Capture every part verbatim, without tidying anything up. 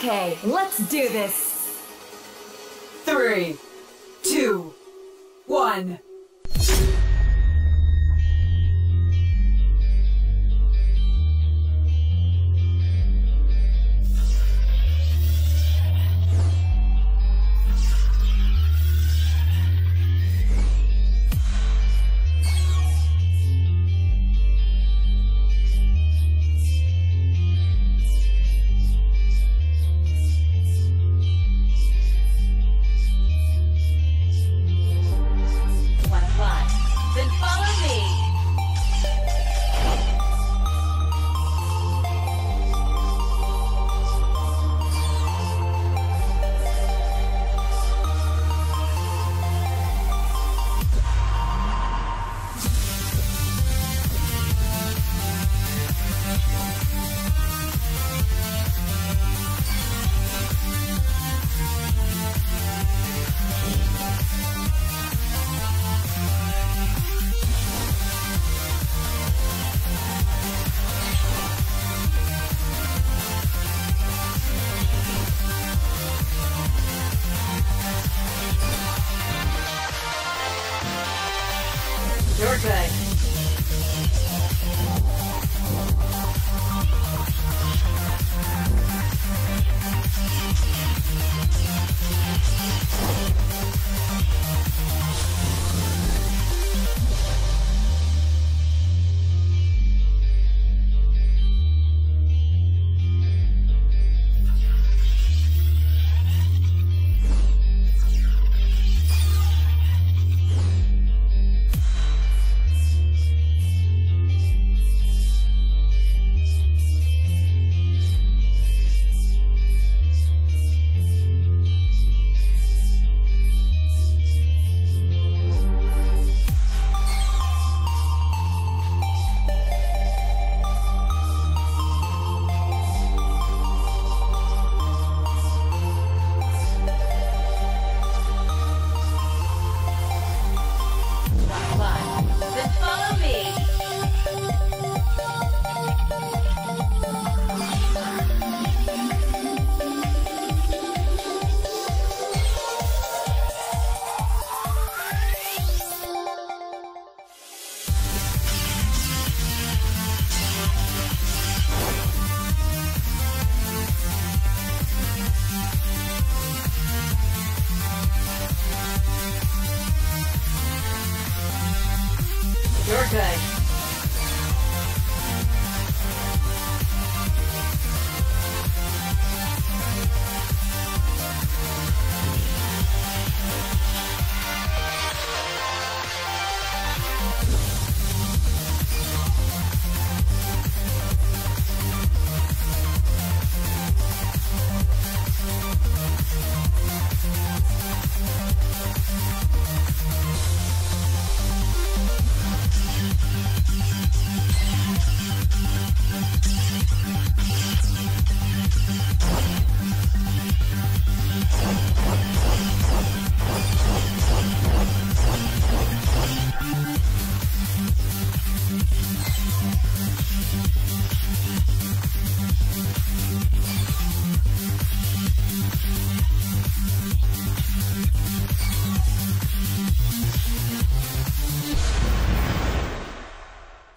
Okay, let's do this. Three, two, one. You're good. You're good.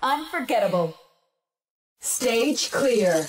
Unforgettable. Stage clear.